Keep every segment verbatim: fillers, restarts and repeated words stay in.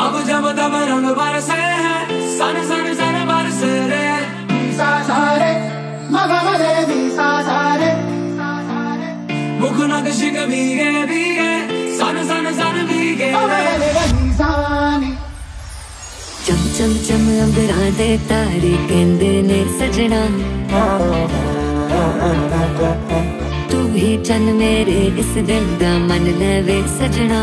अब जब तब रंग बरसे हैं सन सन सन बरसे रे सा सारे मग मरे दी सा सारे मुख नक्श भीगे भीगे सन सन सन भीगे चम चम चम अंदरा दे तारे कहंदे ने सजना तू ही चन मेरे इस दिल दा मन लवे सजना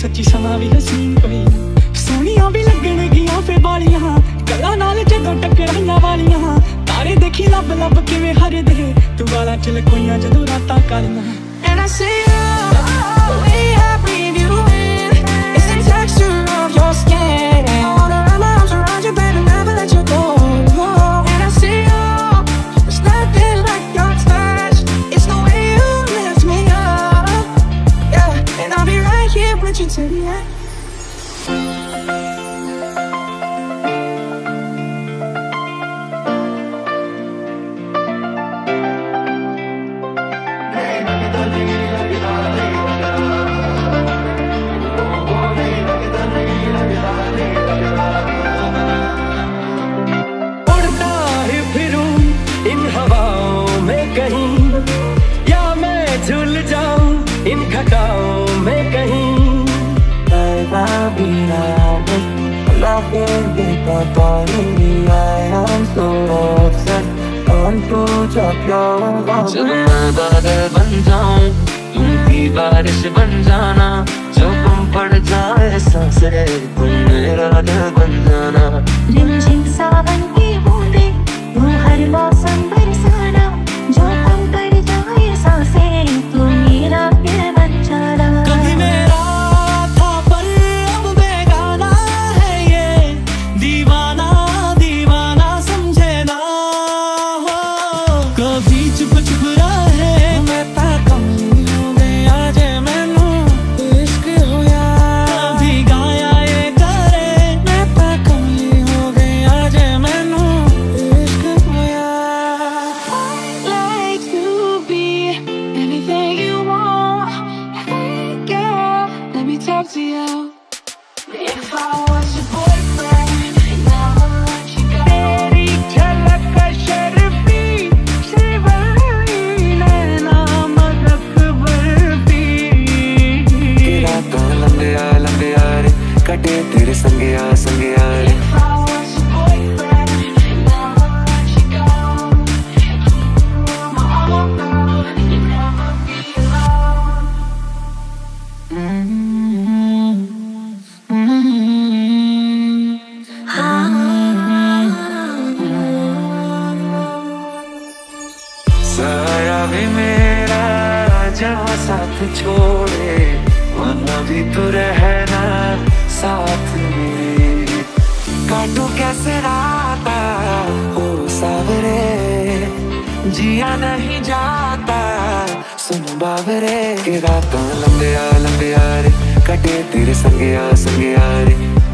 सच्ची समा भी हसीन कोई सोनिया भी लगने गिया फे बालियां गला नाल जदों टकराइया वालियां तारे देखी लब लब किवें हरे दे तू वाला चल कोइयां जदों रातां करना and I say oh we have been you in it's the texture of your skin I wanna wrap my arms around you baby never let you go and I say oh there's nothing like your touch it's the way you lift me up yeah and I'll be right here with you to the end जब मैं बादल बन जाऊं तुम भी बारिश बन जाना जब तुम पड़ जाए सांसे तुम मेरा दिल बन जाना रिमझिम सावन की बूंदे तुम हर मौसम बरसाना जो तुम पड़ जाए सांसे तुम मेरा दिल बन जाना कभी मेरा था पर अब बेगाना है ये दीवाना दीवाना समझे ना हो कभी चुप चुप लंबे आ लंबे आ रे कटे तेरे संगे आ संगे आ रे